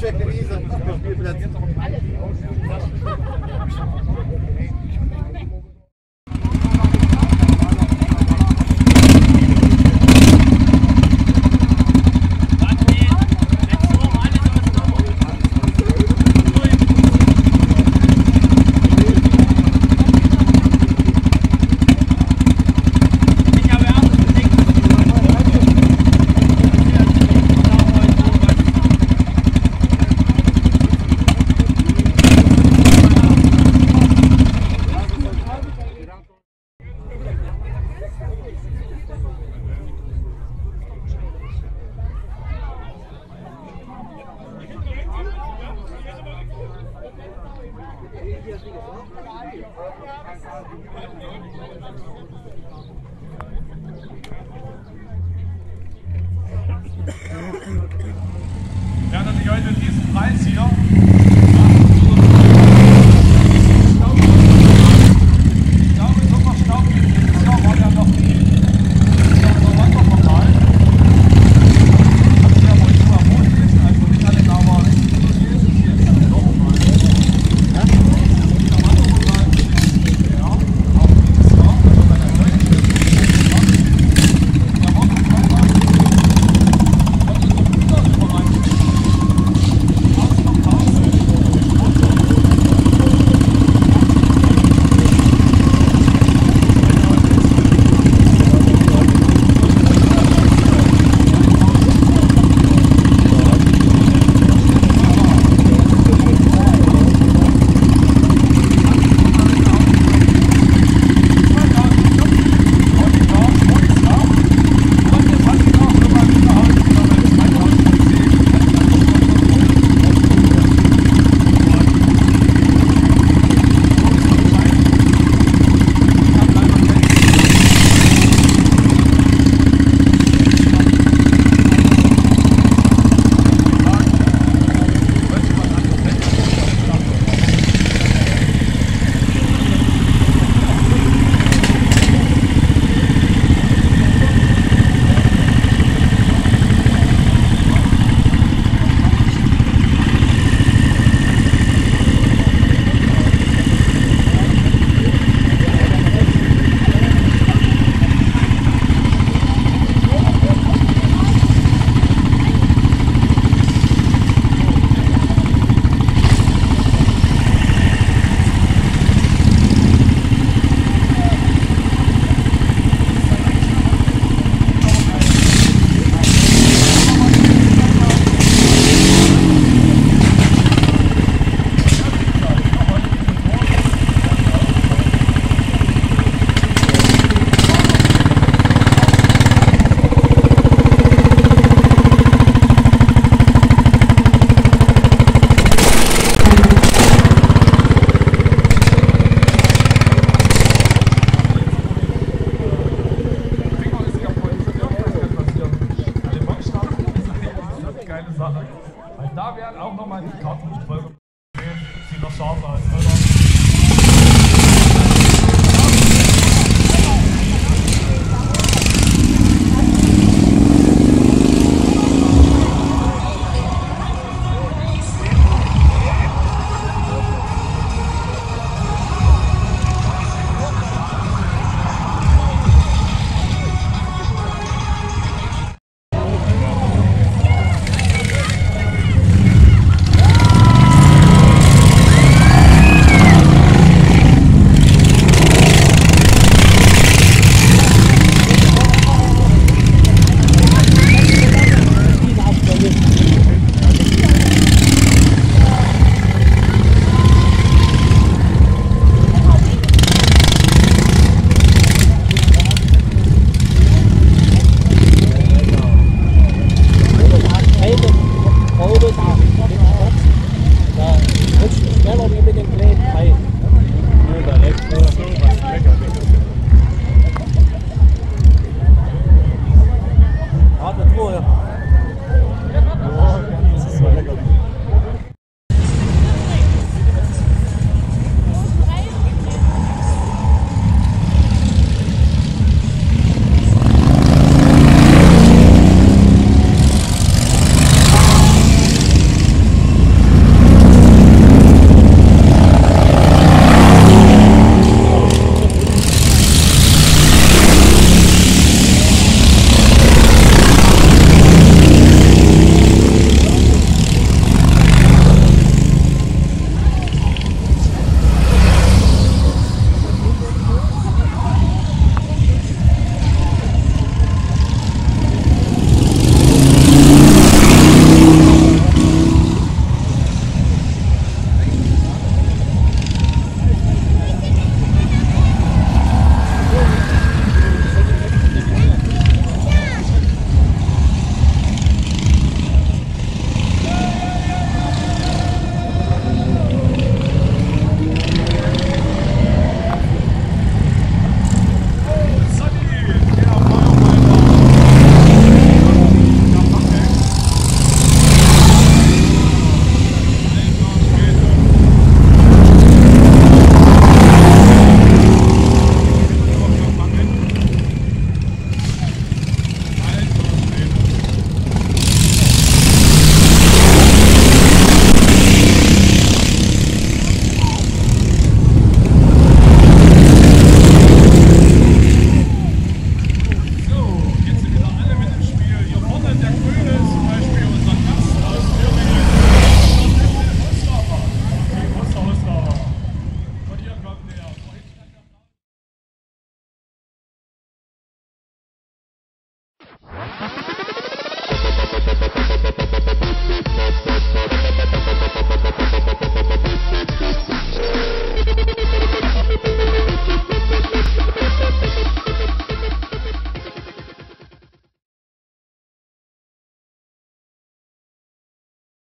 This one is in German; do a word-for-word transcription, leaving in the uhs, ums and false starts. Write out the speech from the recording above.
versteckte Wiese auf dem Spielplatz. Ja, dass ich heute diesen Preis hier